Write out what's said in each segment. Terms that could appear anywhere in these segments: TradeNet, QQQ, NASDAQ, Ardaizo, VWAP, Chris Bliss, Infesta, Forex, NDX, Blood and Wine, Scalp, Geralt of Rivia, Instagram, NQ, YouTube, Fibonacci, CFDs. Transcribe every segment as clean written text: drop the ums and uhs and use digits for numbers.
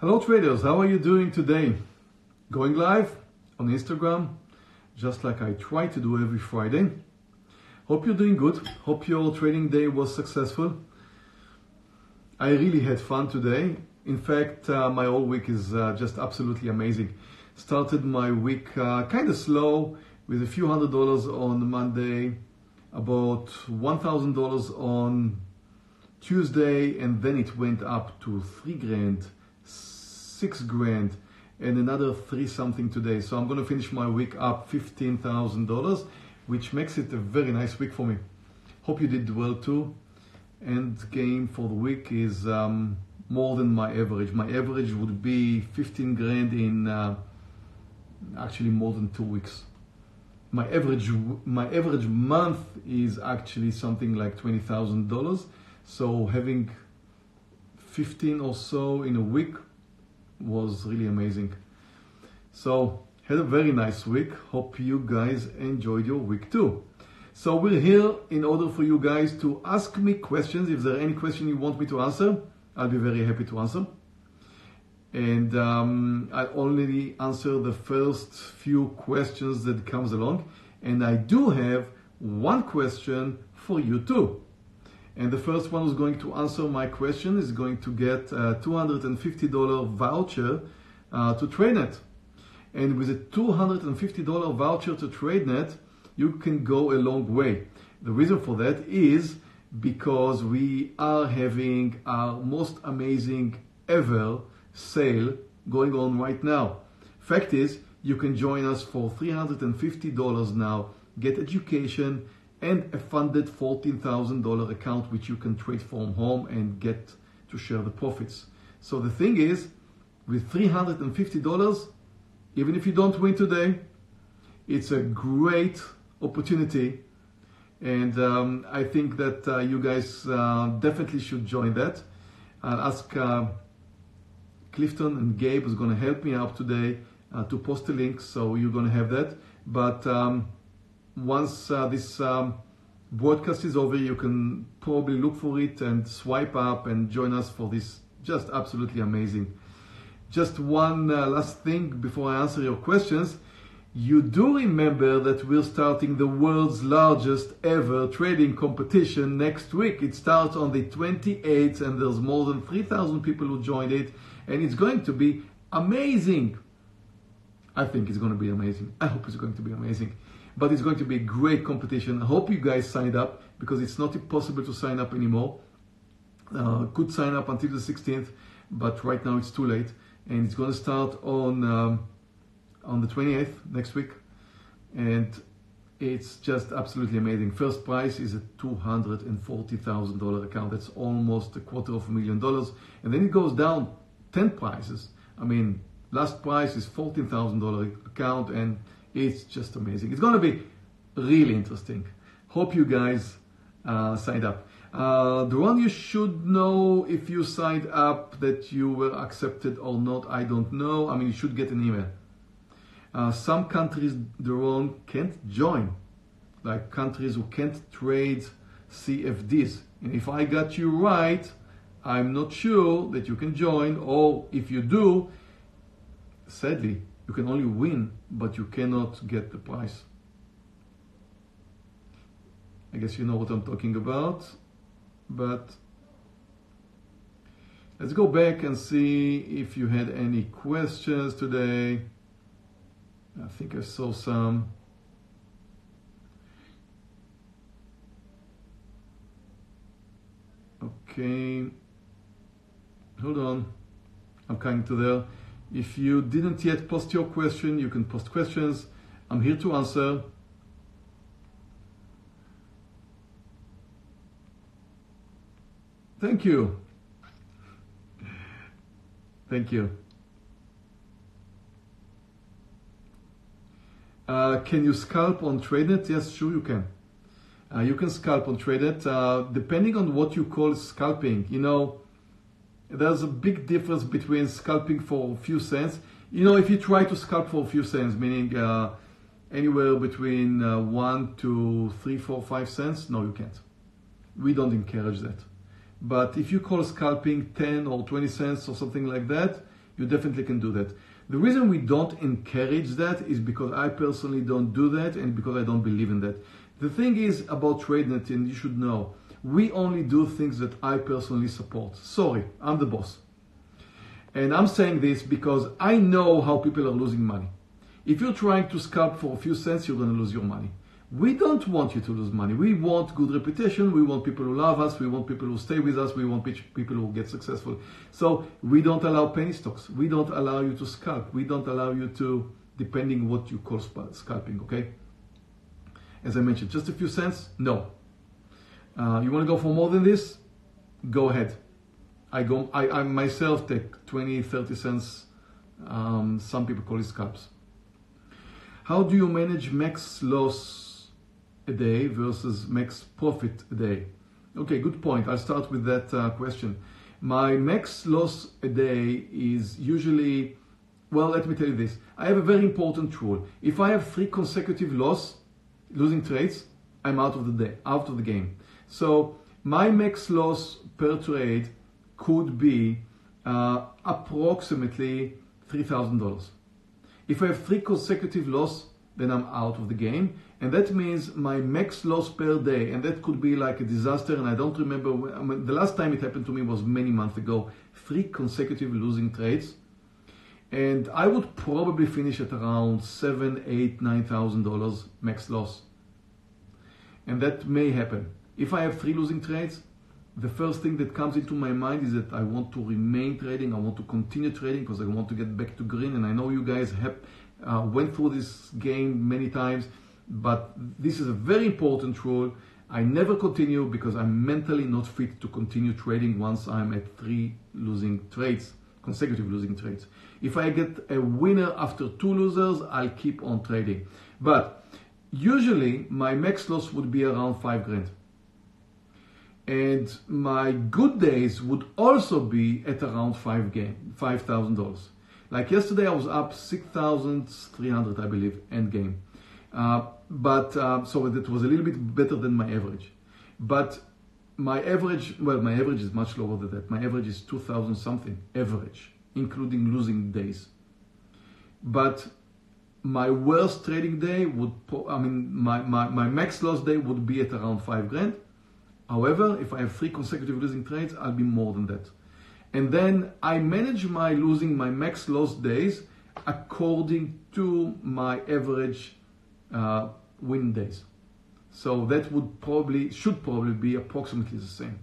Hello traders, how are you doing today? Going live on Instagram, just like I try to do every Friday. Hope you're doing good. Hope your trading day was successful. I really had fun today. In fact, my whole week is just absolutely amazing. Started my week kind of slow with a few $100 on Monday, about $1,000 on Tuesday, and then it went up to 3 grand. 6 grand and another 3 something today, so I'm gonna finish my week up $15,000, which makes it a very nice week for me. Hope you did well too. End game for the week is more than my average. My average would be 15 grand in actually more than 2 weeks. My average month is actually something like $20,000, so having 15 or so in a week was really amazing. So had a very nice week. Hope you guys enjoyed your week too. So we're here in order for you guys to ask me questions. If there are any question you want me to answer, I'll be very happy to answer. And I'll only answer the first few questions that comes along. And I do have one question for you too. And the first one who's going to answer my question is going to get a $250 voucher to TradeNet. And with a $250 voucher to TradeNet, you can go a long way. The reason for that is because we are having our most amazing ever sale going on right now. Fact is, you can join us for $350 now, get education, and a funded $14,000 account which you can trade from home and get to share the profits. So the thing is, with $350, even if you don't win today, it's a great opportunity. And I think that you guys definitely should join that. I'll ask Clifton and Gabe is going to help me out today to post the link, so you're going to have that. But once this broadcast is over, you can probably look for it and swipe up and join us for this just absolutely amazing. Just one last thing before I answer your questions. You do remember that we're starting the world's largest ever trading competition next week. It starts on the 28th and there's more than 3,000 people who joined it, and it's going to be amazing. I think it's going to be amazing. I hope it's going to be amazing. But it's going to be a great competition. I hope you guys signed up, because it's not possible to sign up anymore. Could sign up until the 16th, but right now it's too late. And it's going to start on the 28th, next week. And it's just absolutely amazing. First prize is a $240,000 account. That's almost $250,000. And then it goes down 10 prizes. I mean, last prize is $14,000 account, and it's just amazing. It's going to be really interesting. Hope you guys signed up. Duran, you should know if you signed up that you were accepted or not. I don't know. I mean, you should get an email. Some countries, Duran, can't join. Like countries who can't trade CFDs. And if I got you right, I'm not sure that you can join. Or if you do, sadly, you can only win, but you cannot get the prize. I guess you know what I'm talking about, but let's go back and see if you had any questions today. I think I saw some. Okay, hold on, I'm coming to there. If you didn't yet post your question, you can post questions. I'm here to answer. Thank you. Thank you. Can you scalp on TradeNet? Yes, sure you can. You can scalp on TradeNet, depending on what you call scalping. You know, there's a big difference between scalping for a few cents. You know, if you try to scalp for a few cents, meaning anywhere between 1 to 3, 4, 5 cents, no, you can't. We don't encourage that. But if you call scalping 10 or 20 cents or something like that, you definitely can do that. The reason we don't encourage that is because I personally don't do that and because I don't believe in that. The thing is about TradeNet, and you should know, we only do things that I personally support. Sorry, I'm the boss. And I'm saying this because I know how people are losing money. If you're trying to scalp for a few cents, you're going to lose your money. We don't want you to lose money. We want good reputation. We want people who love us. We want people who stay with us. We want people who get successful. So we don't allow penny stocks. We don't allow you to scalp. We don't allow you to, depending what you call scalping, okay? As I mentioned, just a few cents? No. You want to go for more than this? Go ahead. I myself take 20, 30 cents. Some people call it scalps. How do you manage max loss a day versus max profit a day? Okay, good point. I'll start with that question. My max loss a day is usually, well, let me tell you this. I have a very important rule. If I have 3 consecutive losing trades, I'm out of the day, out of the game. So my max loss per trade could be approximately $3,000. If I have 3 consecutive losses, then I'm out of the game. And that means my max loss per day, and that could be like a disaster, and I don't remember, the last time it happened to me was many months ago, 3 consecutive losing trades. And I would probably finish at around $7,000, $8,000, $9,000 max loss. And that may happen. If I have 3 losing trades, the first thing that comes into my mind is that I want to remain trading, I want to continue trading because I want to get back to green, and I know you guys have went through this game many times, but this is a very important rule. I never continue because I'm mentally not fit to continue trading once I'm at 3 losing trades, consecutive losing trades. If I get a winner after 2 losers, I'll keep on trading. But usually my max loss would be around $5,000. And my good days would also be at around $5,000. Like yesterday, I was up 6,300, I believe, end game. So it was a little bit better than my average. But my average, well, my average is much lower than that. My average is 2,000 something, average, including losing days. But my worst trading day would, my max loss day would be at around $5,000. However, if I have 3 consecutive losing trades, I'll be more than that. And then I manage my max loss days according to my average win days. So that would probably, should probably be approximately the same.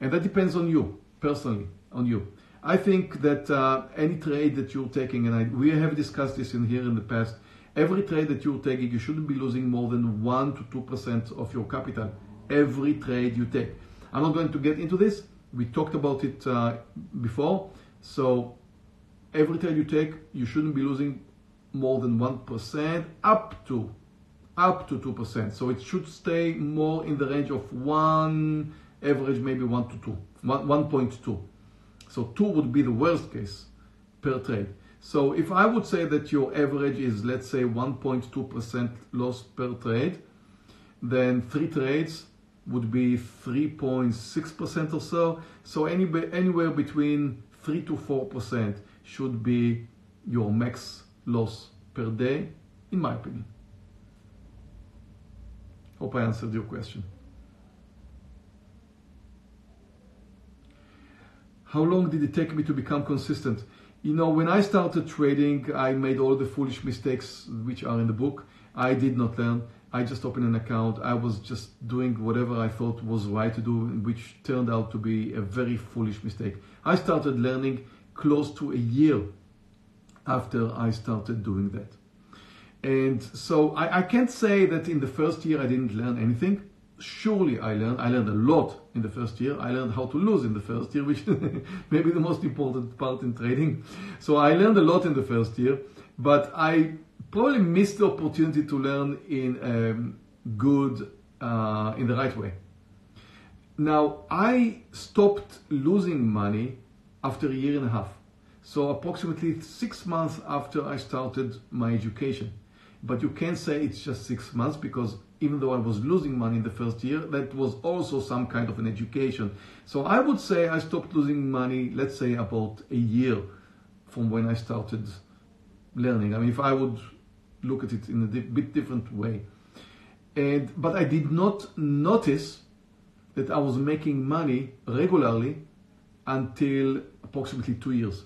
And that depends on you, personally, on you. I think that any trade that you're taking, and we have discussed this in here in the past, every trade that you're taking, you shouldn't be losing more than 1% to 2% of your capital. Every trade you take. I'm not going to get into this. We talked about it before. So every trade you take, you shouldn't be losing more than 1% up to 2%. So it should stay more in the range of 1, average maybe 1 to 2, 1.2. So 2 would be the worst case per trade. So if I would say that your average is, let's say, 1.2% loss per trade, then 3 trades would be 3.6% or so. So anywhere between 3 to 4% should be your max loss per day, in my opinion. Hope I answered your question. How long did it take me to become consistent? You know, when I started trading, I made all the foolish mistakes which are in the book. I did not learn. I just opened an account. I was just doing whatever I thought was right to do, which turned out to be a very foolish mistake. I started learning close to a year after I started doing that. And so I can't say that in the first year I didn't learn anything. Surely I learned a lot in the first year. I learned how to lose in the first year, which may be the most important part in trading. So I learned a lot in the first year, but I probably missed the opportunity to learn in in the right way. Now, I stopped losing money after a year and a half. So approximately 6 months after I started my education. But you can't say it's just 6 months, because even though I was losing money in the first year, that was also some kind of an education. So I would say I stopped losing money, let's say about a year from when I started learning. I mean, if I would look at it in a bit different way. But I did not notice that I was making money regularly until approximately 2 years.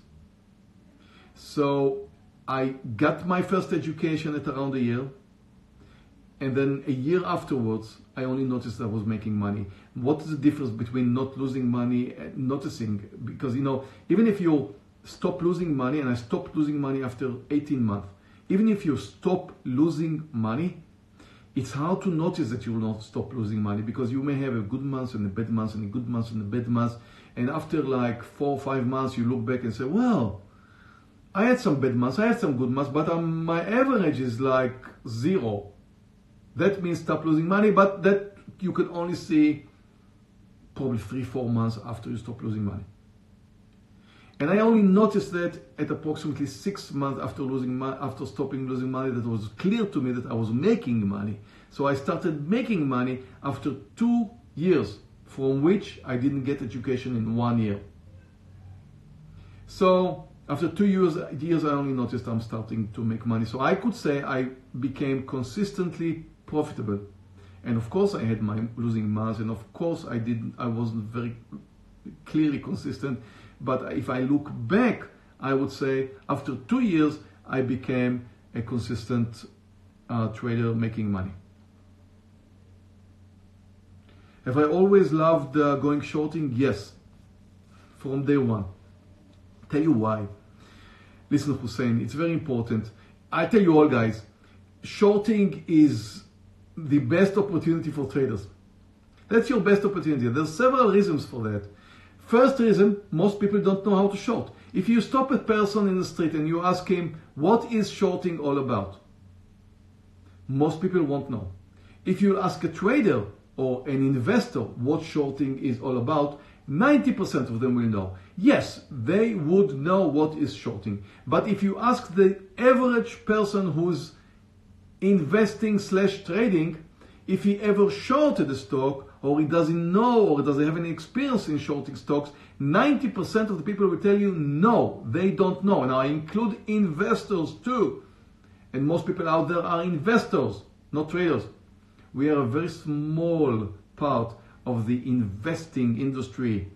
So I got my first education at around a year, and then a year afterwards, I only noticed I was making money. What is the difference between not losing money and noticing? Because, you know, even if you stop losing money, and I stopped losing money after 18 months, even if you stop losing money, it's hard to notice that you will not stop losing money, because you may have a good month and a bad month and a good month and a bad month. And after like 4 or 5 months, you look back and say, well, I had some bad months, I had some good months, but my average is like zero. That means stop losing money, but that you can only see probably 3 or 4 months after you stop losing money. And I only noticed that at approximately 6 months after stopping losing money, that was clear to me that I was making money. So I started making money after 2 years, from which I didn't get education in 1 year. So after 2 years, I only noticed I'm starting to make money. So I could say I became consistently profitable. And of course I had my losing months, and of course I wasn't very clearly consistent. But if I look back, I would say after 2 years, I became a consistent trader making money. Have I always loved going shorting? Yes, from day one. Tell you why. Listen, Hussein, it's very important. I tell you all, guys, shorting is the best opportunity for traders. That's your best opportunity. There's several reasons for that. First reason, most people don't know how to short. If you stop a person in the street and you ask him, what is shorting all about? Most people won't know. If you ask a trader or an investor what shorting is all about, 90% of them will know. Yes, they would know what is shorting. But if you ask the average person who's investing / trading, if he ever shorted a stock, or he doesn't know, or doesn't have any experience in shorting stocks, 90% of the people will tell you, no, they don't know. And I include investors too. And most people out there are investors, not traders. We are a very small part of the investing industry.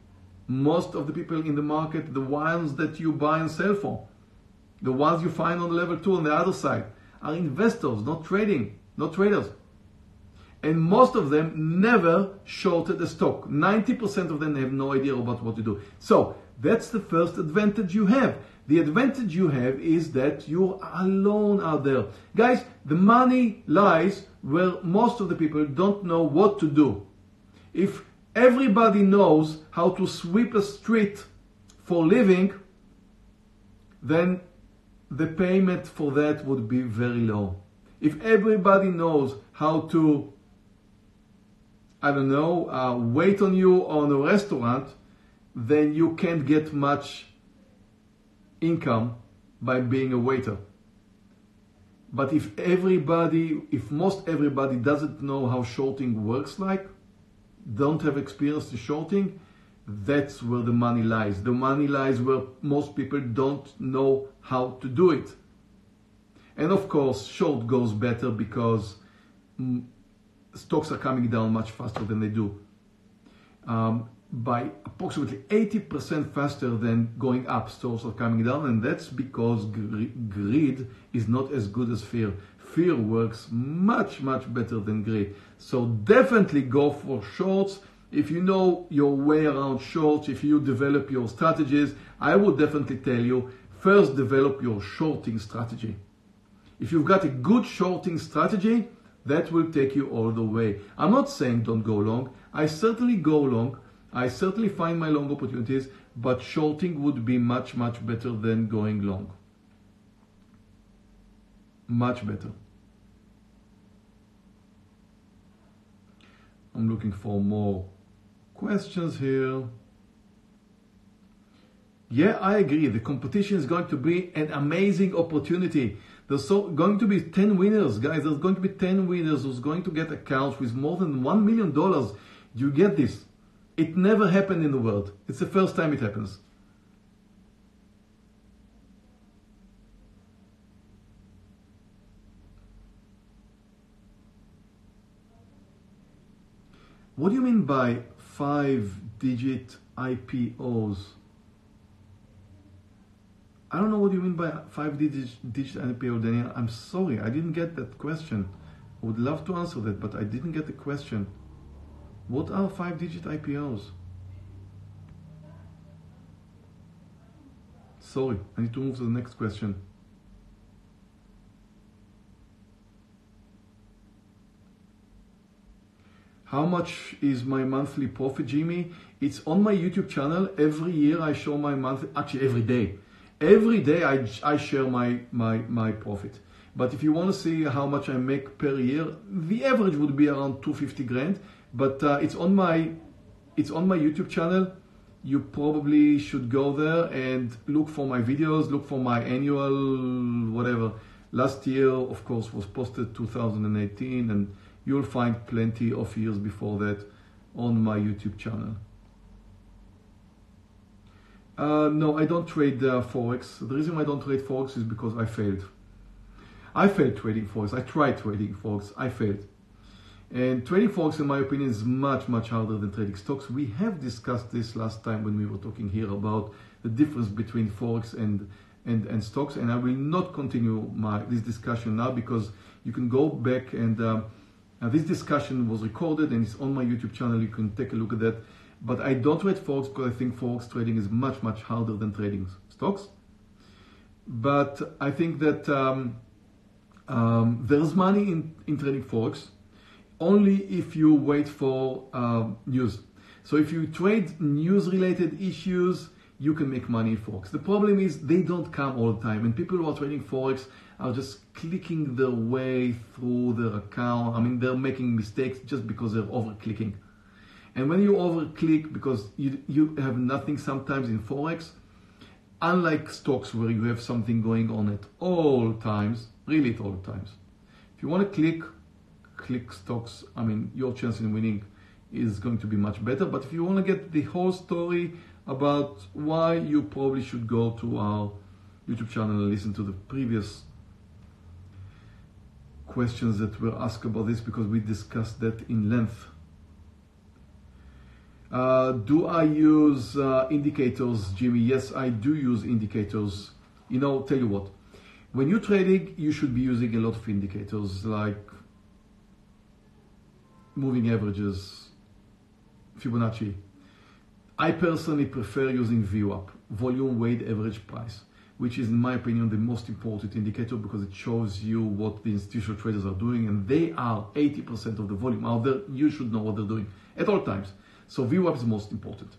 Most of the people in the market, the ones that you buy and sell for, the ones you find on level 2 on the other side, are investors, not traders. And most of them never shorted a stock. 90% of them have no idea about what to do. So that's the first advantage you have. The advantage you have is that you're alone out there. Guys, the money lies where most of the people don't know what to do. If everybody knows how to sweep a street for living, then the payment for that would be very low. If everybody knows how to, I don't know, wait on you on a restaurant, then you can't get much income by being a waiter. But if most everybody doesn't know how shorting works like, don't have experience in shorting, that's where the money lies. The money lies where most people don't know how to do it. And of course, short goes better because stocks are coming down much faster than they do. By approximately 80% faster than going up, stocks are coming down, and that's because greed is not as good as fear. Fear works much, much better than greed. So definitely go for shorts. If you know your way around shorts, if you develop your strategies, I would definitely tell you, first develop your shorting strategy. If you've got a good shorting strategy, that will take you all the way. I'm not saying don't go long. I certainly go long. I certainly find my long opportunities, but shorting would be much, much better than going long. Much better. I'm looking for more questions here. Yeah, I agree. The competition is going to be an amazing opportunity. There's going to be 10 winners, guys. There's going to be 10 winners who's going to get accounts with more than $1 million. You get this. It never happened in the world. It's the first time it happens. What do you mean by 5-digit IPOs? I don't know what you mean by 5-digit IPO, Daniel. I'm sorry, I didn't get that question. I would love to answer that, but I didn't get the question. What are 5-digit IPOs? Sorry, I need to move to the next question. How much is my monthly profit, Jimmy? It's on my YouTube channel. Every year I show my monthly, actually every day. Every day I share my profit. But if you want to see how much I make per year, the average would be around 250 grand. But it's on my YouTube channel. You probably should go there and look for my videos, look for my annual whatever. Last year, of course, was posted 2018, and you'll find plenty of years before that on my YouTube channel. No, I don't trade Forex. The reason why I don't trade Forex is because I failed. I failed trading Forex. I tried trading Forex. I failed. And trading Forex, in my opinion, is much, much harder than trading stocks. We have discussed this last time when we were talking here about the difference between Forex and stocks. And I will not continue this discussion now, because you can go back and... this discussion was recorded and it's on my YouTube channel. You can take a look at that. But I don't trade Forex because I think Forex trading is much, much harder than trading stocks. But I think that there's money in trading Forex only if you wait for news. So if you trade news-related issues, you can make money in Forex. The problem is they don't come all the time, and people who are trading Forex are just clicking their way through their account. I mean, they're making mistakes just because they're over-clicking. And when you over-click, because you have nothing sometimes in Forex, unlike stocks where you have something going on at all times, really at all times. If you want to click stocks, I mean, your chance in winning is going to be much better. But if you want to get the whole story about why, you probably should go to our YouTube channel and listen to the previous questions that were asked about this, because we discussed that in length. Do I use indicators, Jimmy? Yes, I do use indicators. You know, tell you what, when you're trading, you should be using a lot of indicators like moving averages, Fibonacci. I personally prefer using VWAP, volume weighted average price, which is, in my opinion, the most important indicator, because it shows you what the institutional traders are doing, and they are 80% of the volume out there. You should know what they're doing at all times. So VWAP is most important.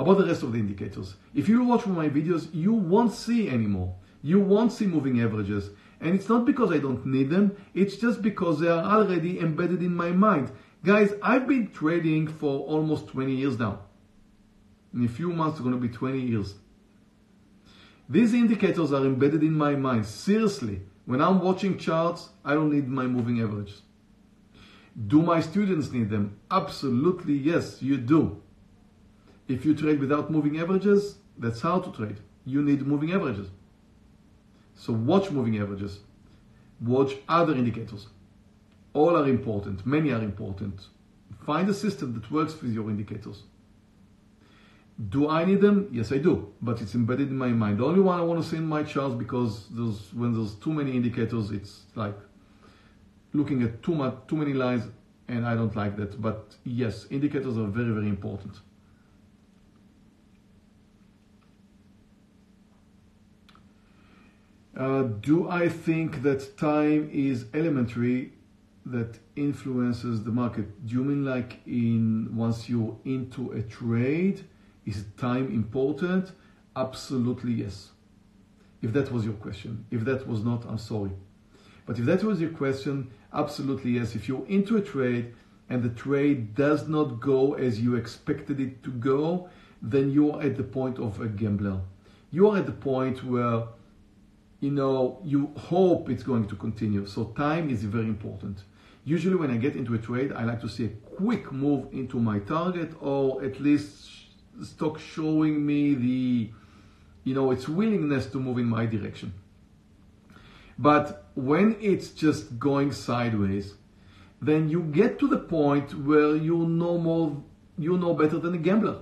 About the rest of the indicators, if you watch my videos, you won't see anymore. You won't see moving averages, and it's not because I don't need them. It's just because they are already embedded in my mind. Guys, I've been trading for almost 20 years now. In a few months, it's going to be 20 years. These indicators are embedded in my mind. Seriously, when I'm watching charts, I don't need my moving averages. Do my students need them? Absolutely, yes, you do. If you trade without moving averages, that's how to trade. You need moving averages. So watch moving averages. Watch other indicators. All are important. Many are important. Find a system that works with your indicators. Do I need them? Yes, I do, but it's embedded in my mind. The only one I want to see in my charts, because when there's too many indicators, it's like looking at too many lines, and I don't like that. But yes, indicators are very, very important. Do I think that time is elementary that influences the market? Do you mean like once you're into a trade? Is time important? Absolutely yes. If that was your question. If that was not, I'm sorry. But if that was your question, absolutely yes. If you're into a trade and the trade does not go as you expected it to go, then you're at the point of a gambler. You're at the point where you know, you hope it's going to continue. So time is very important. Usually when I get into a trade, I like to see a quick move into my target, or at least stock showing me the, you know, its willingness to move in my direction. But when it's just going sideways, then you get to the point where you know better than a gambler.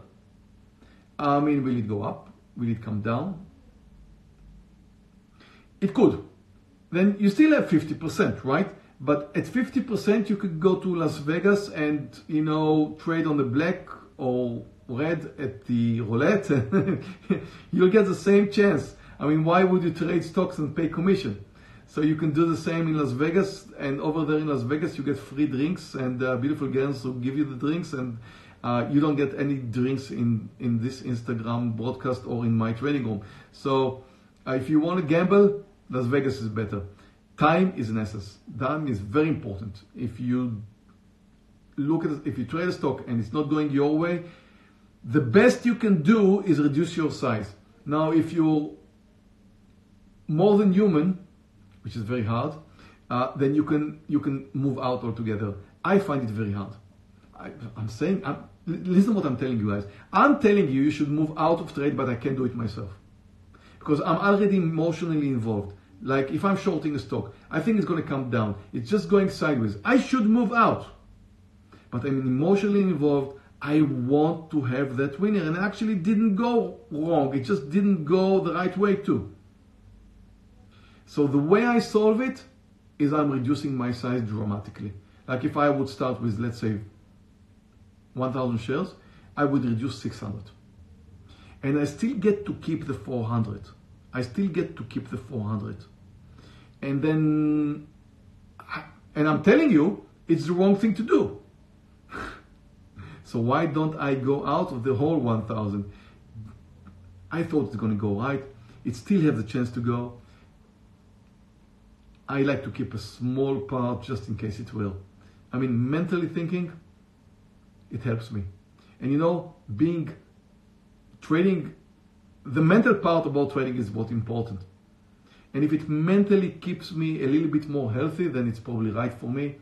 I mean, will it go up? Will it come down? It could. Then you still have 50%, right? But at 50%, you could go to Las Vegas and, you know, trade on the black or red at the roulette. You'll get the same chance. I mean, why would you trade stocks and pay commission? So you can do the same in Las Vegas, and over there in Las Vegas you get free drinks, and beautiful girls who give you the drinks, and you don't get any drinks in this Instagram broadcast or in my trading room. So if you want to gamble, Las Vegas is better. Time is an essence. Time is very important. If you look at, if you trade a stock and it's not going your way, the best you can do is reduce your size. Now, if you're more than human, which is very hard, then you can move out altogether. I find it very hard. Listen what I'm telling you guys. I'm telling you, you should move out of trade, but I can't do it myself. Because I'm already emotionally involved. Like if I'm shorting a stock, I think it's going to come down. It's just going sideways. I should move out. But I'm emotionally involved. I want to have that winner. And it actually didn't go wrong. It just didn't go the right way too. So the way I solve it is I'm reducing my size dramatically. Like if I would start with, let's say, 1,000 shares, I would reduce 600. And I still get to keep the 400. I still get to keep the 400. And then, and I'm telling you, it's the wrong thing to do. So why don't I go out of the whole 1,000? I thought it's going to go right. It still has a chance to go. I like to keep a small part just in case it will. I mean, mentally thinking, it helps me. And you know, being, trading, the mental part about trading is what's important. And if it mentally keeps me a little bit more healthy, then it's probably right for me.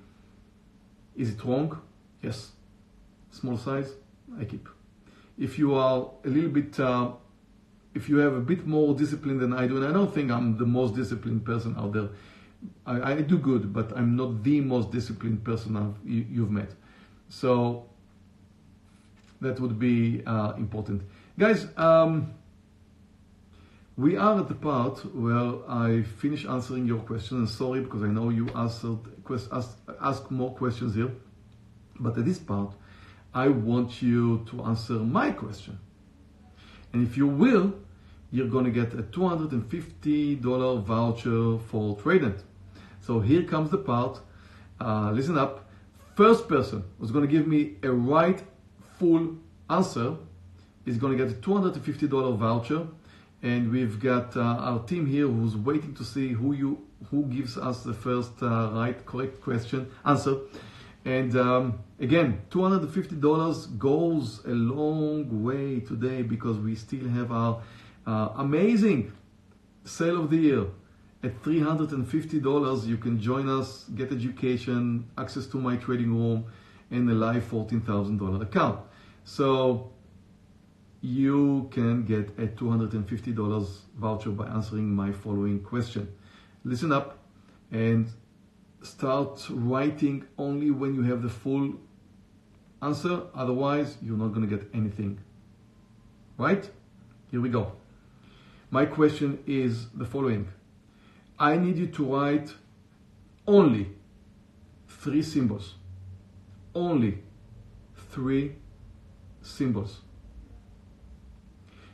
Is it wrong? Yes. Small size, I keep. If you are a little bit, if you have a bit more discipline than I do, and I don't think I'm the most disciplined person out there, I do good, but I'm not the most disciplined person you've met. So that would be important. Guys, we are at the part where I finish answering your questions. Sorry, because I know you asked more questions here. But at this part, I want you to answer my question. And if you will, you're going to get a $250 voucher for TradeNet. So here comes the part. Listen up. First person who's going to give me a right full answer is going to get a $250 voucher. And we've got our team here who's waiting to see who gives us the first correct question answer. And again, $250 goes a long way today, because we still have our amazing sale of the year at $350. You can join us, get education, access to my trading room, and a live $14,000 account. So you can get a $250 voucher by answering my following question. Listen up and start writing only when you have the full answer. Otherwise, you're not going to get anything. Right? Here we go. My question is the following. I need you to write only three symbols. Only three symbols.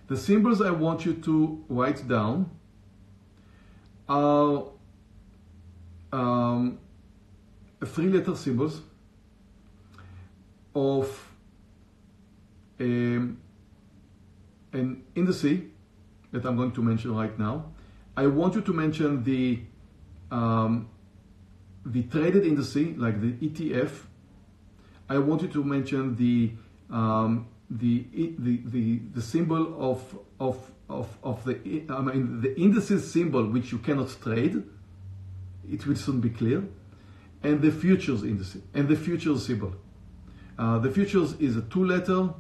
The symbols I want you to write down are three-letter symbols of an indice that I'm going to mention right now. I want you to mention the traded indice, like the ETF. I want you to mention the symbol of the indices symbol, which you cannot trade, it will soon be clear, and the futures indices and the futures symbol. The futures is a 2-letter,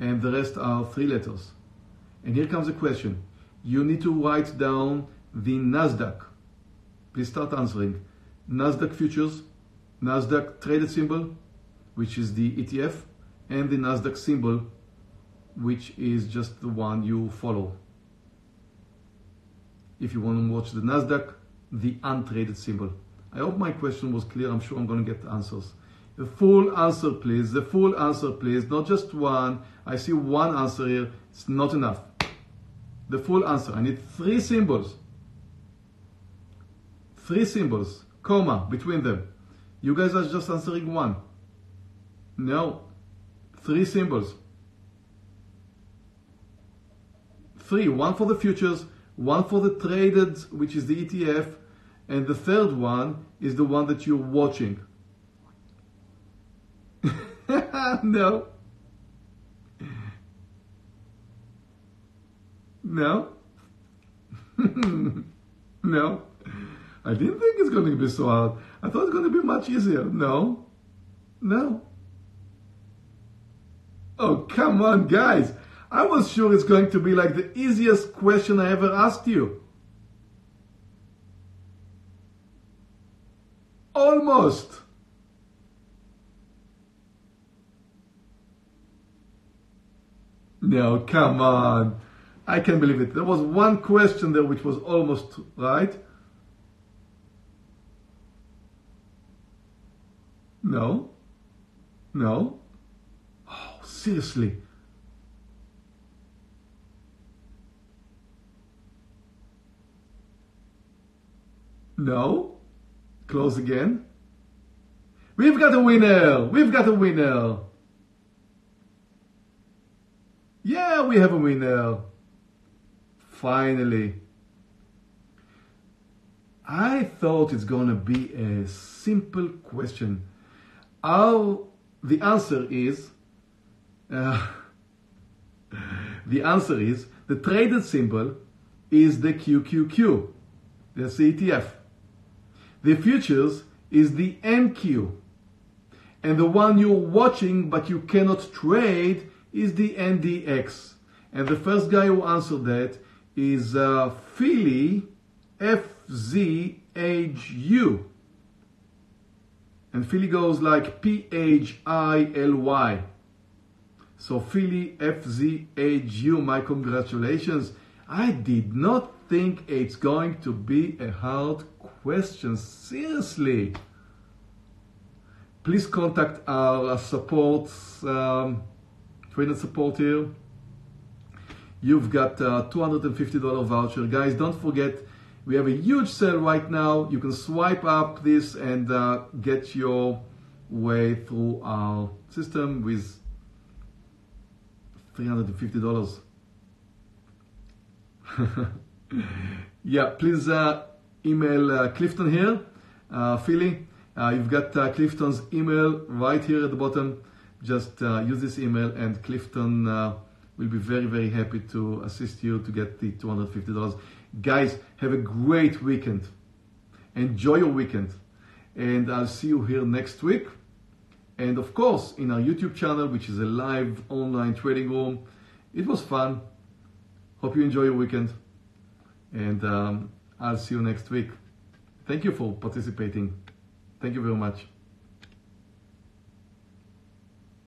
and the rest are 3 letters. And here comes a question. You need to write down the NASDAQ. Please start answering. NASDAQ futures, NASDAQ traded symbol, which is the ETF, and the NASDAQ symbol, which is just the one you follow. If you want to watch the NASDAQ, the untraded symbol. I hope my question was clear. I'm sure I'm going to get answers. The full answer, please. The full answer, please. Not just one. I see one answer here. It's not enough. The full answer. I need 3 symbols. 3 symbols. Comma between them. You guys are just answering one. No. 3 symbols. 3. 1 for the futures. 1 for the traded, which is the ETF. And the third one is the one that you're watching. No. No. No. I didn't think it's going to be so hard. I thought it's going to be much easier. No. No. Oh, come on, guys. I was sure it's going to be like the easiest question I ever asked you. Almost. No, come on. I can't believe it. There was one question there which was almost right. No. No. Oh, seriously. No. Close again. We've got a winner. We've got a winner. Yeah, we have a winner. Finally. I thought it's going to be a simple question. The answer is, the traded symbol is the QQQ. That's the ETF. The futures is the NQ. And the one you're watching but you cannot trade is the NDX. And the first guy who answered that is Philly, F-Z-H-U. And Philly goes like P-H-I-L-Y. So Philly, F-Z-H-U, my congratulations. I did not think it's going to be a hard question. Seriously. Please contact our support, TradeNet support here. You've got a $250 voucher. Guys, don't forget, we have a huge sale right now. You can swipe up this and get your way through our system with $350. Yeah, please email Clifton here, Philly. You've got Clifton's email right here at the bottom. Just use this email and Clifton will be very, very happy to assist you to get the $250. Guys, have a great weekend. Enjoy your weekend. And I'll see you here next week. And of course, in our YouTube channel, which is a live online trading room. It was fun. Hope you enjoy your weekend, and I'll see you next week. Thank you for participating. Thank you very much.